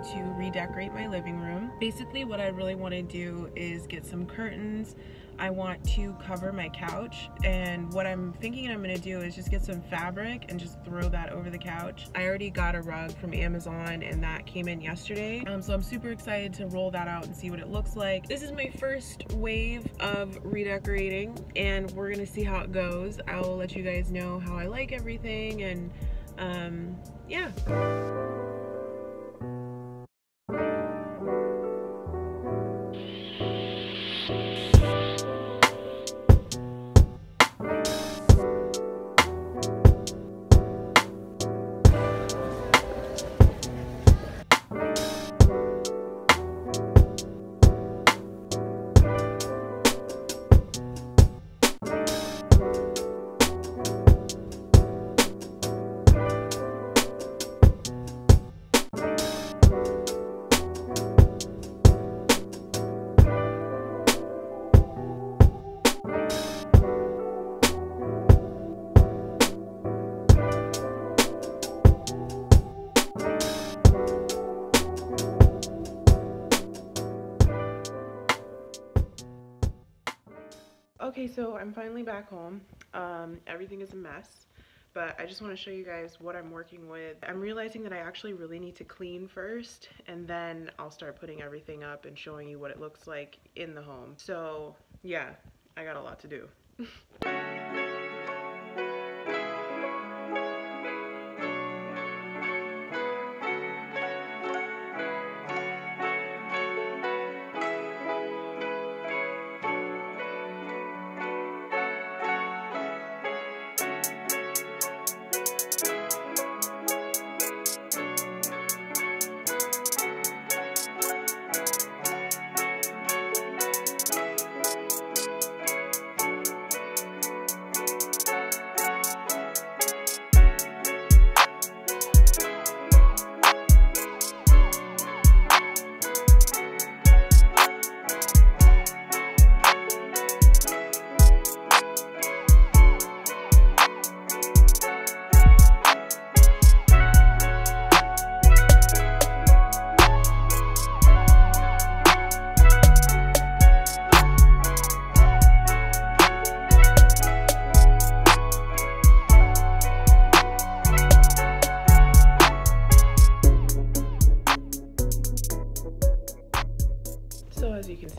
going to redecorate my living room. Basically what I really want to do is get some curtains. I want to cover my couch, and what I'm thinking I'm going to do is just get some fabric and just throw that over the couch. I already got a rug from Amazon and that came in yesterday, so I'm super excited to roll that out and see what it looks like. This is my first wave of redecorating and we're going to see how it goes. I will let you guys know how I like everything, and yeah. Okay, so I'm finally back home. Everything is a mess, but I just want to show you guys what I'm working with. I'm realizing that I actually really need to clean first, and then I'll start putting everything up and showing you what it looks like in the home. So yeah, I got a lot to do.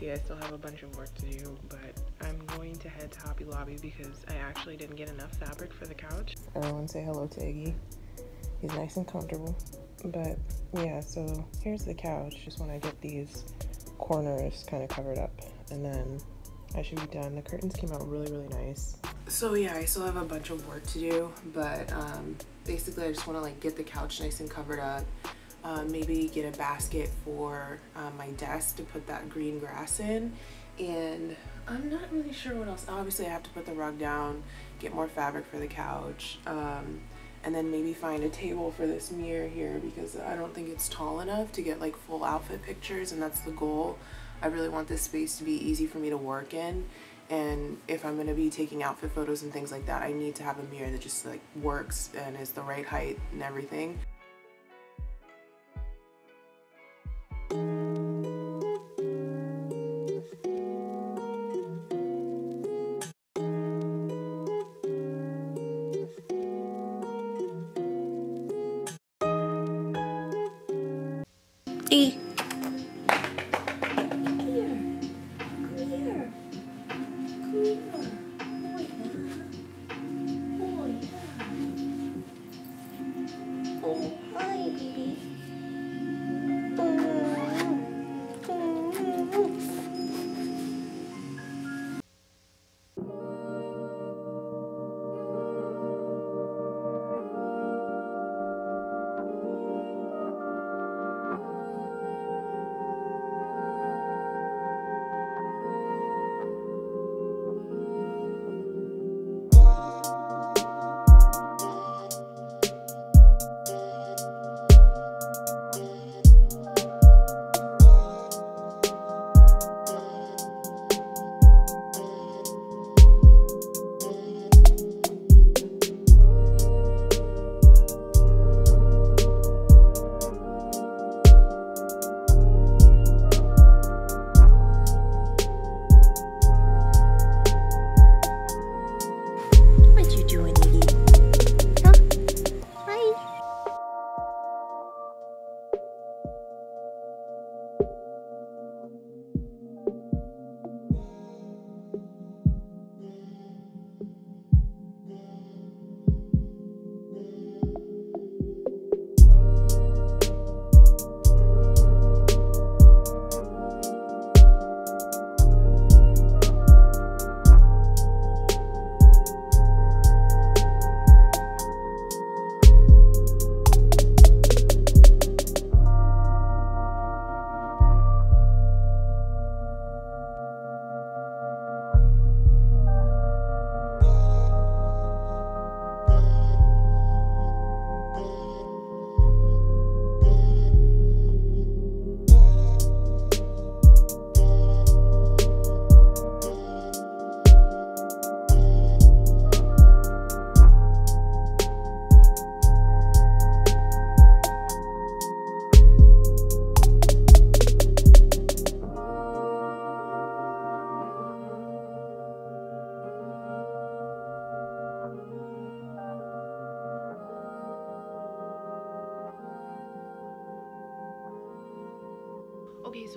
I still have a bunch of work to do, but I'm going to head to Hobby Lobby because I actually didn't get enough fabric for the couch. Everyone say hello to Iggy. He's nice and comfortable. But yeah, so here's the couch. Just want to get these corners kind of covered up and then I should be done. The curtains came out really, really nice. So yeah, I still have a bunch of work to do, but basically I just want to like get the couch nice and covered up. Maybe get a basket for my desk to put that green grass in, and I'm not really sure what else. Obviously I have to put the rug down, get more fabric for the couch, and then maybe find a table for this mirror here because I don't think it's tall enough to get like full outfit pictures, and that's the goal. I really want this space to be easy for me to work in, and if I'm going to be taking outfit photos and things like that, I need to have a mirror that just like works and is the right height and everything. Iggy. Clear. Clear. Oh yeah. Oh yeah. Oh.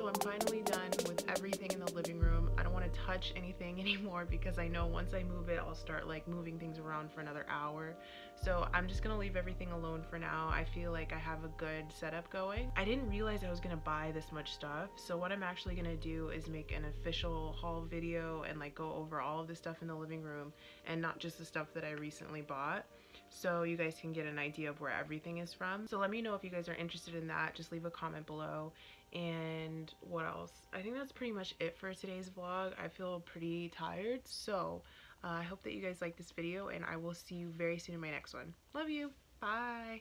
So I'm finally done with everything in the living room. I don't want to touch anything anymore because I know once I move it, I'll start like moving things around for another hour. So I'm just gonna leave everything alone for now. I feel like I have a good setup going. I didn't realize I was gonna buy this much stuff. So what I'm actually gonna do is make an official haul video and like go over all of the stuff in the living room and not just the stuff that I recently bought. So you guys can get an idea of where everything is from. So let me know if you guys are interested in that. Just leave a comment below. And what else? I think that's pretty much it for today's vlog. I feel pretty tired, so I hope that you guys like this video, and I will see you very soon in my next one. Love you. Bye.